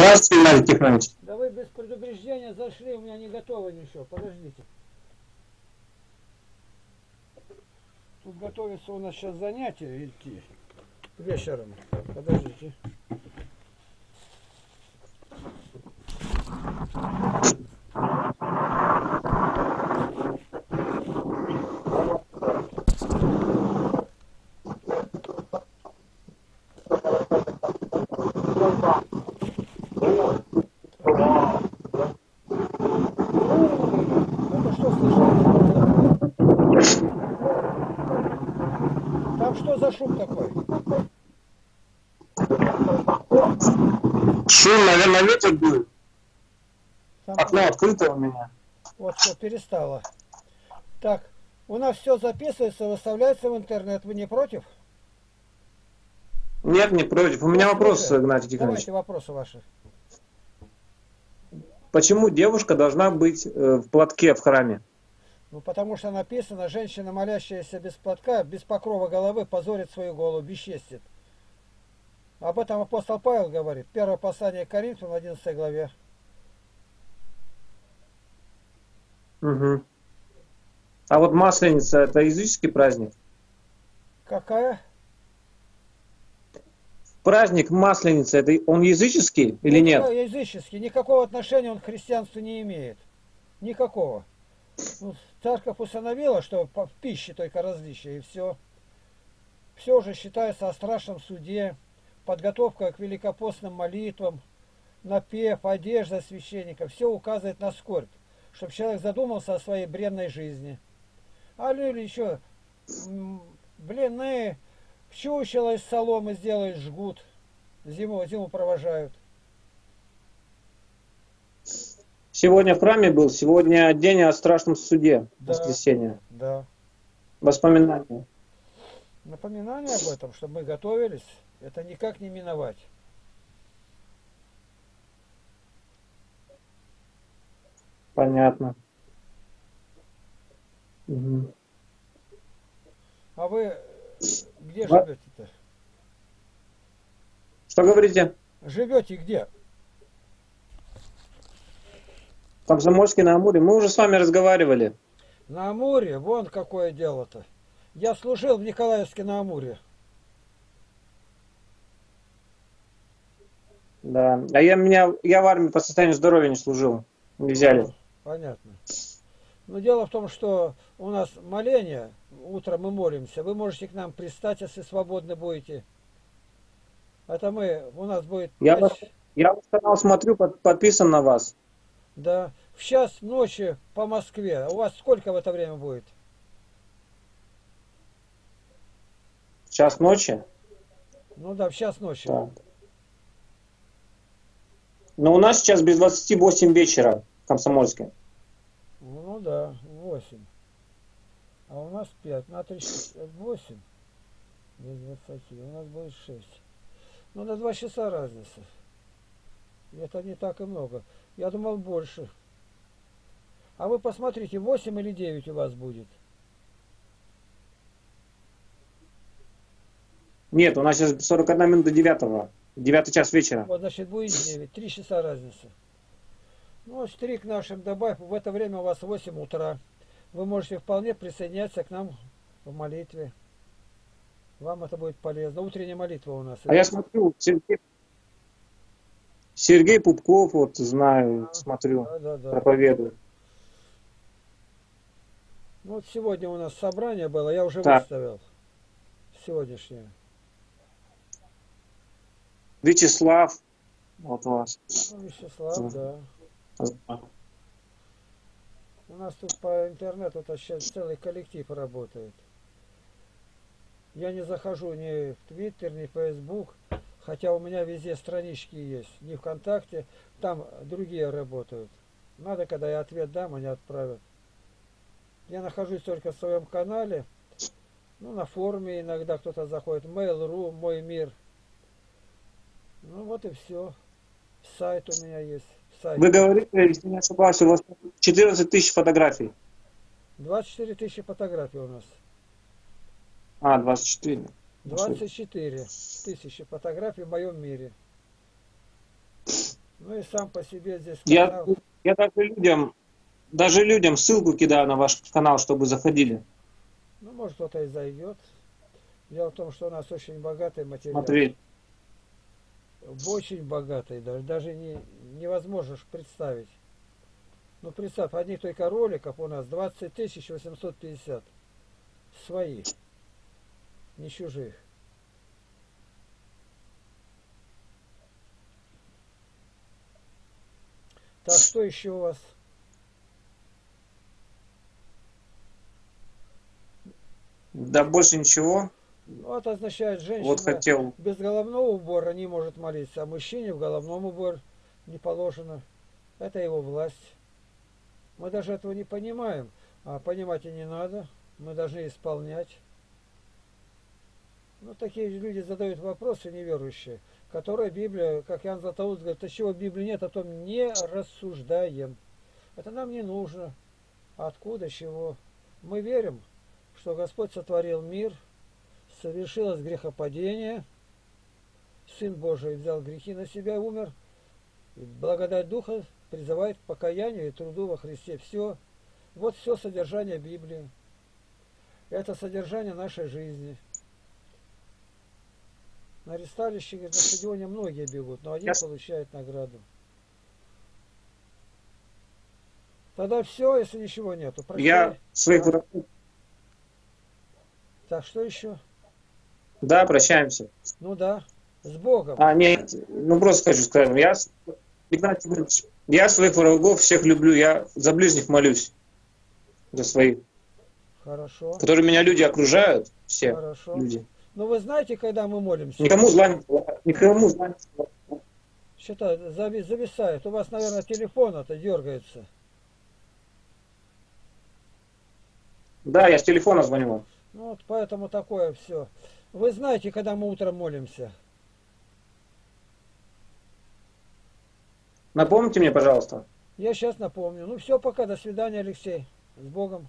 Здравствуйте, Игнатий Тихонович. Да вы без предупреждения зашли, у меня не готово ничего. Подождите. Тут готовится у нас сейчас занятие идти. Вечером. Подождите. Шум такой. Шум, наверное, ветер будет. Окно открыто у меня. Вот все, перестало. Так, у нас все записывается, выставляется в интернет. Вы не против? Нет, не против. У меня вопросы, Игнатий Тихонович. Давайте вопросы ваши. Почему девушка должна быть в платке в храме? Ну, потому что написано, женщина, молящаяся без платка, без покрова головы, позорит свою голову, бесчестит. Об этом апостол Павел говорит. Первое послание Коринфянам, 11 главе. Угу. А вот Масленица, это языческий праздник? Какая? Праздник Масленица, это он языческий или нет? Да, языческий. Никакого отношения он к христианству не имеет. Никакого. Ну, церковь установила, что в пище только различия, и все. Все уже считается о страшном суде, подготовка к великопостным молитвам, напев, одежда священника. Все указывает на скорбь, чтобы человек задумался о своей бренной жизни. А люди еще блины, пчучело из соломы сделают, жгут, зиму провожают. Сегодня в храме был, сегодня день о страшном суде, да, воскресенье. Да. Воспоминания. Напоминание об этом, чтобы мы готовились, это никак не миновать. Понятно. Угу. А вы где живете-то? Что говорите? Живете где? Комсомольске на Амуре. Мы уже с вами разговаривали. На Амуре? Вон какое дело-то. Я служил в Николаевске на Амуре. Да. А я в армии по состоянию здоровья не служил. Не взяли. Понятно. Но дело в том, что у нас моление. Утром мы молимся. Вы можете к нам пристать, если свободны будете. Это мы... У нас будет... Я вас канал смотрю, подписан на вас. Да. В час ночи по Москве. У вас сколько в это время будет? В час ночи? Ну да, в час ночи. Да. Но у нас сейчас без 28 вечера в Комсомольске. Ну да, 8. А у нас 5. На 3, 8. Без 20. У нас будет 6. Ну на 2 часа разница. Это не так и много. Я думал больше. А вы посмотрите, 8 или 9 у вас будет? Нет, у нас сейчас 41 минута 9. 9 час вечера. Вот, значит, будет 9. 3 часа разница. Ну, 4 к нашим добавь. В это время у вас 8 утра. Вы можете вполне присоединяться к нам в молитве. Вам это будет полезно. Утренняя молитва у нас. А я смотрю, Сергей Пупков, вот знаю, да, смотрю, да. Проповедую. Вот сегодня у нас собрание было, я уже выставил. Сегодняшнее. Вячеслав, вот у вас. Ну, Вячеслав, да. У нас тут по интернету сейчас целый коллектив работает. Я не захожу ни в Twitter, ни в Facebook. Хотя у меня везде странички есть. Не ВКонтакте, там другие работают. Надо, когда я ответ дам, они отправят. Я нахожусь только в своем канале. Ну, на форуме иногда кто-то заходит. Mail.ru, мой мир. Ну, вот и все. Сайт у меня есть. Сайт. Вы говорите, если не ошибаюсь, у вас 14 тысяч фотографий. 24 тысячи фотографий у нас. А, 24. 24 тысячи фотографий в моем мире. Ну и сам по себе здесь канал. Я даже людям ссылку кидаю на ваш канал, чтобы заходили. Ну, может, кто-то и зайдет. Дело в том, что у нас очень богатый материал. Смотри. Очень богатый, даже невозможно представить. Ну, представь, одних только роликов у нас 20850. Своих. Не чужих. Так, что еще у вас? Да больше ничего. Ну, это означает, женщина вот хотел. Без головного убора не может молиться, а мужчине в головном убор не положено. Это его власть. Мы даже этого не понимаем, а понимать и не надо. Мы должны исполнять. Ну, такие люди задают вопросы неверующие, которые Библия, как Иоанн Златоуст говорит, от чего Библии нет, о том не рассуждаем. Это нам не нужно. Откуда, чего? Мы верим, что Господь сотворил мир, совершилось грехопадение, Сын Божий взял грехи на себя, умер, и благодать Духа призывает к покаянию и труду во Христе. Все. Вот все содержание Библии. Это содержание нашей жизни. На ресталище, говорит, на стадионе многие бегут, но один получает награду. Тогда все, если ничего нету. Прощай. Я своих врагов. Так, что еще? Да, прощаемся. Ну да, с Богом. А, нет, ну просто хочу сказать, я своих врагов всех люблю, я за ближних молюсь. За своих. Хорошо. Которые меня люди окружают, все. Хорошо. Люди. Но вы знаете, когда мы молимся? Никому зла не желаю. Никому зла не желаю. Что-то зависает. У вас, наверное, телефон это дергается. Да, я с телефона звоню. Ну, вот поэтому такое все. Вы знаете, когда мы утром молимся? Напомните мне, пожалуйста. Я сейчас напомню. Ну все, пока. До свидания, Алексей. С Богом.